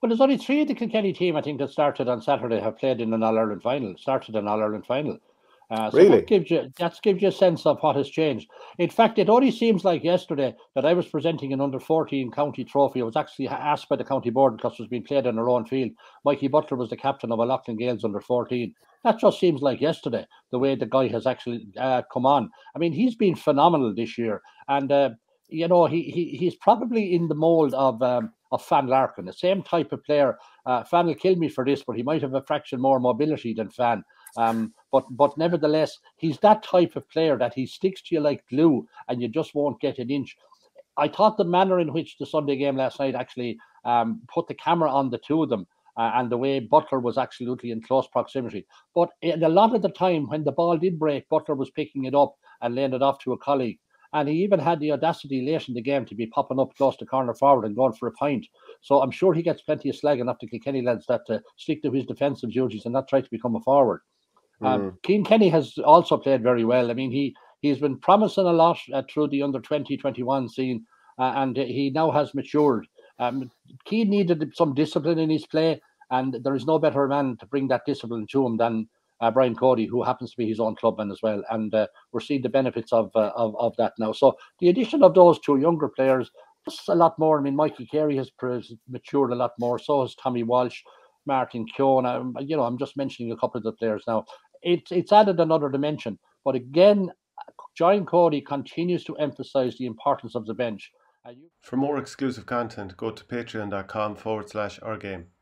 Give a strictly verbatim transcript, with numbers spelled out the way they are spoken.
Well, there's only three of the Kilkenny team, I think, that started on Saturday have played in an All-Ireland final, started an All-Ireland final. Uh, so really? That gives, you, that gives you a sense of what has changed. In fact, it only seems like yesterday that I was presenting an under fourteen county trophy. I was actually asked by the county board because it was being played on our own field. Mikey Butler was the captain of a Loughlin Gaels under fourteen. That just seems like yesterday, the way the guy has actually uh, come on. I mean, he's been phenomenal this year. And, uh, you know, he, he he's probably in the mould of... Um, of Fan Larkin, the same type of player. Uh, Fan will kill me for this, but he might have a fraction more mobility than Fan. Um, but but nevertheless, he's that type of player that he sticks to you like glue and you just won't get an inch. I thought the manner in which the Sunday game last night actually um, put the camera on the two of them uh, and the way Butler was absolutely in close proximity. But in a lot of the time when the ball did break, Butler was picking it up and laying it off to a colleague. And he even had the audacity late in the game to be popping up close to corner forward and going for a pint. So I'm sure he gets plenty of slag enough to Kilkenny lads that uh, stick to his defensive duties and not try to become a forward. Um, mm. Cian Kenny has also played very well. I mean, he, he's been promising a lot uh, through the under twenty, twenty-one scene, uh, and he now has matured. Um, Cian needed some discipline in his play, and there is no better man to bring that discipline to him than Uh, Brian Cody, who happens to be his own clubman as well, and uh, we're seeing the benefits of, uh, of of that now. So the addition of those two younger players, just a lot more. I mean, Mikey Carey has matured a lot more. So has Tommy Walsh, Martin Keown. I'm, you know, I'm just mentioning a couple of the players now. It's it's added another dimension. But again, Brian Cody continues to emphasise the importance of the bench. For more exclusive content, go to patreon dot com forward slash our game.